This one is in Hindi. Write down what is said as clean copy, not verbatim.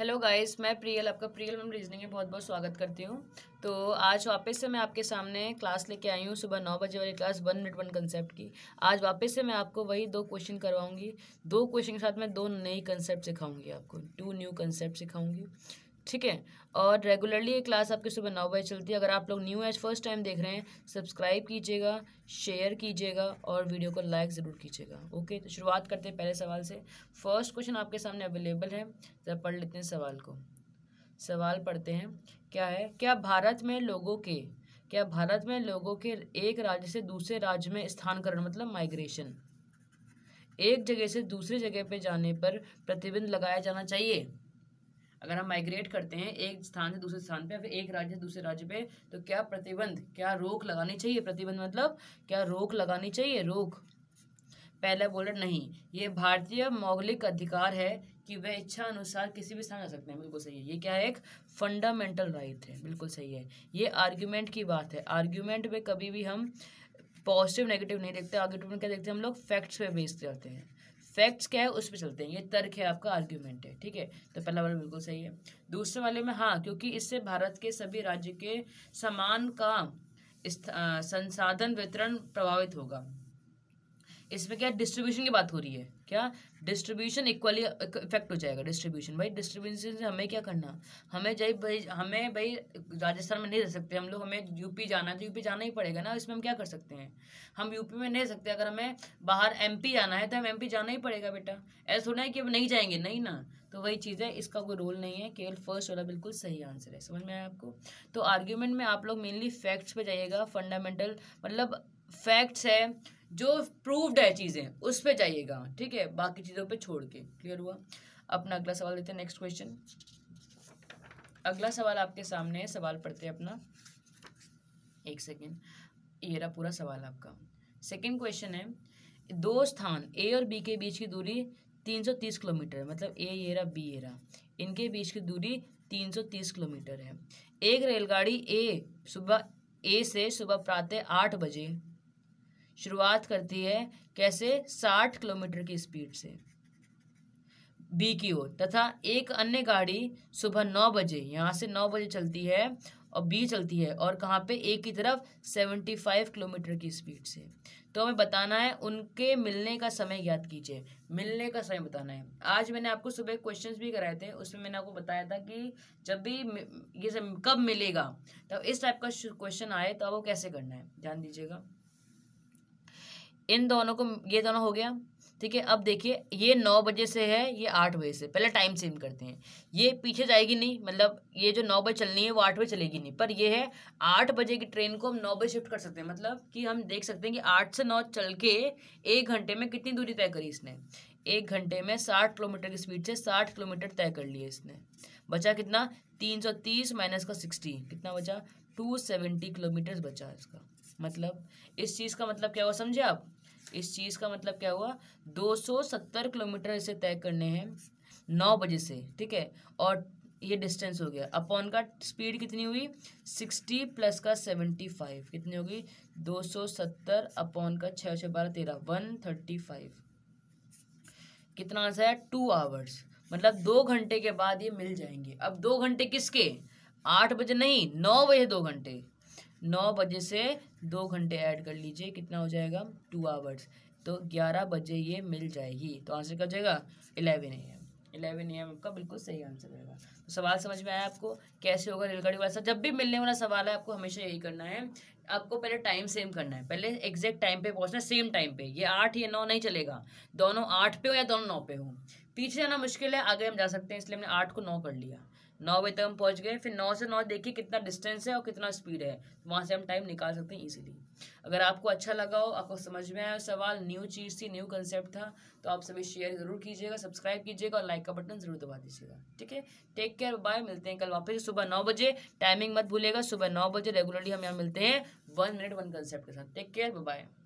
हेलो गाइस, मैं प्रियल, आपका प्रियल मैम रीजनिंग में बहुत बहुत स्वागत करती हूँ। तो आज वापस से मैं आपके सामने क्लास लेके आई हूँ, सुबह 9 बजे वाली क्लास 1 मिनट 1 कंसेप्ट की। आज वापस से मैं आपको वही 2 क्वेश्चन करवाऊँगी। 2 क्वेश्चन के साथ मैं 2 नई कंसेप्ट सिखाऊँगी, आपको 2 न्यू कंसेप्ट सिखाऊँगी, ठीक है। और रेगुलरली ये क्लास आपकी सुबह 9 बजे चलती है। अगर आप लोग न्यू है, फर्स्ट टाइम देख रहे हैं, सब्सक्राइब कीजिएगा, शेयर कीजिएगा और वीडियो को लाइक ज़रूर कीजिएगा। ओके, तो शुरुआत करते हैं पहले सवाल से। फर्स्ट क्वेश्चन आपके सामने अवेलेबल है, जरा पढ़ लेते हैं सवाल को। सवाल पढ़ते हैं, क्या है? क्या भारत में लोगों के एक राज्य से दूसरे राज्य में स्थानांतरण, मतलब माइग्रेशन, एक जगह से दूसरी जगह पर जाने पर प्रतिबंध लगाया जाना चाहिए? अगर हम माइग्रेट करते हैं एक स्थान से दूसरे स्थान पे, फिर एक राज्य से दूसरे राज्य पे, तो क्या प्रतिबंध, क्या रोक लगानी चाहिए? प्रतिबंध मतलब क्या रोक लगानी चाहिए? रोक पहले बोले नहीं, ये भारतीय मौलिक अधिकार है कि वह इच्छा अनुसार किसी भी स्थान जा सकते हैं। बिल्कुल सही है। ये क्या है? एक फंडामेंटल राइट है। बिल्कुल सही है। ये आर्ग्यूमेंट की बात है। आर्ग्यूमेंट में कभी भी हम पॉजिटिव नेगेटिव नहीं देखते। आर्ग्यूमेंट में क्या देखते हैं हम लोग? फैक्ट्स पे बेस्ड करते हैं। फैक्ट्स क्या है उस पर चलते हैं। ये तर्क है आपका, आर्ग्यूमेंट है, ठीक है। तो पहला वाला बिल्कुल सही है। दूसरे वाले में हाँ, क्योंकि इससे भारत के सभी राज्य के समान का संसाधन वितरण प्रभावित होगा। इसमें क्या डिस्ट्रीब्यूशन की बात हो रही है? क्या डिस्ट्रीब्यूशन इक्वली इफेक्ट हो जाएगा? डिस्ट्रीब्यूशन, भाई डिस्ट्रीब्यूशन से हमें क्या करना? हमें भाई राजस्थान में नहीं रह सकते हम लोग, हमें यूपी जाना है तो यूपी जाना ही पड़ेगा ना। इसमें हम क्या कर सकते हैं? हम यूपी में नहीं रह सकते। अगर हमें बाहर एमपी जाना है तो हम एमपी जाना ही पड़ेगा बेटा। ऐसा थोड़ा है कि हम नहीं जाएंगे, नहीं ना। तो वही चीज़ है, इसका कोई रोल नहीं है। केवल फर्स्ट वाला बिल्कुल सही आंसर है। समझ में आया आपको? तो आर्ग्यूमेंट में आप लोग मेनली फैक्ट्स पर जाइएगा, फंडामेंटल मतलब फैक्ट्स है जो प्रूव्ड है चीज़ें, उस पे जाइएगा, ठीक है, बाकी चीज़ों पे छोड़ के। क्लियर हुआ? अपना अगला सवाल लेते हैं, नेक्स्ट क्वेश्चन। अगला सवाल आपके सामने है, सवाल पढ़ते हैं अपना। एक सेकेंड, ये रहा पूरा सवाल आपका। सेकेंड क्वेश्चन है, 2 स्थान ए और बी के बीच की दूरी 330 किलोमीटर, मतलब ए ये रहा, बी ये रहा, इनके बीच की दूरी 330 किलोमीटर है। एक रेलगाड़ी ए से सुबह प्रातः 8 बजे शुरुआत करती है, कैसे? 60 किलोमीटर की स्पीड से बी की ओर, तथा एक अन्य गाड़ी सुबह 9 बजे, यहाँ से 9 बजे चलती है और बी चलती है, और कहाँ पे? ए की तरफ 75 किलोमीटर की स्पीड से। तो हमें बताना है उनके मिलने का समय ज्ञात कीजिए। मिलने का समय बताना है। आज मैंने आपको सुबह क्वेश्चंस भी कराए थे, उसमें मैंने आपको बताया था कि जब भी ये सब कब मिलेगा, तब इस टाइप का क्वेश्चन आए तो आपको कैसे करना है, ध्यान दीजिएगा। इन दोनों को, ये दोनों हो गया, ठीक है। अब देखिए, ये 9 बजे से है, ये 8 बजे से। पहले टाइम सेम करते हैं। ये पीछे जाएगी नहीं, मतलब ये जो 9 बजे चलनी है वो 8 बजे चलेगी नहीं, पर ये है 8 बजे की ट्रेन को हम 9 बजे शिफ्ट कर सकते हैं। मतलब कि हम देख सकते हैं कि 8 से 9 चल के 1 घंटे में कितनी दूरी तय करी इसने। 1 घंटे में 60 किलोमीटर की स्पीड से 60 किलोमीटर तय कर लिए इसने। बचा कितना? 330 माइनस का 60, कितना बचा? 270 किलोमीटर बचा इसका। मतलब इस चीज़ का मतलब क्या हुआ, समझे आप? इस चीज़ का मतलब क्या हुआ? 270 किलोमीटर इसे तय करने हैं 9 बजे से, ठीक है। और ये डिस्टेंस हो गया अपॉन का स्पीड कितनी हुई? 60 प्लस का 75, कितनी होगी? 270 अपॉन का 6 × 12 = 13, 135। कितना आंसर है? 2 आवर्स, मतलब 2 घंटे के बाद ये मिल जाएंगे। अब 2 घंटे किसके? 8 बजे नहीं, 9 बजे। 2 घंटे, 9 बजे से 2 घंटे ऐड कर लीजिए, कितना हो जाएगा? 2 आवर्स। तो 11 बजे ये मिल जाएगी। तो आंसर क्या हो जाएगा? 11 AM आपका बिल्कुल सही आंसर रहेगा। तो सवाल समझ में आया आपको, कैसे होगा रेलगाड़ी वाला? जब भी मिलने वाला सवाल है, आपको हमेशा यही करना है, आपको पहले टाइम सेम करना है, पहले एग्जैक्ट टाइम पे पहुंचना है, सेम टाइम पे। ये 8 या 9 नहीं चलेगा, दोनों 8 पे हो या दोनों 9 पे हो। पीछे जाना मुश्किल है, आगे हम जा सकते हैं, इसलिए हमने 8 को 9 कर लिया। 9 बजे तक हम पहुँच गए, फिर 9 से 9 देखिए कितना डिस्टेंस है और कितना स्पीड है, वहाँ से हम टाइम निकाल सकते हैं इजीली। अगर आपको अच्छा लगा हो, आपको समझ में आया सवाल, न्यू चीज़ थी, न्यू कंसेप्ट था, तो आप सभी शेयर ज़रूर कीजिएगा, सब्सक्राइब कीजिएगा और लाइक का बटन ज़रूर दबा दीजिएगा, ठीक है। Take care, bye. मिलते हैं कल वापस सुबह 9 बजे। टाइमिंग मत भूलेगा, सुबह 9 बजे रेगुलरली हम यहाँ मिलते हैं 1 मिनट 1 कंसेप्ट के साथ। Take care, bye.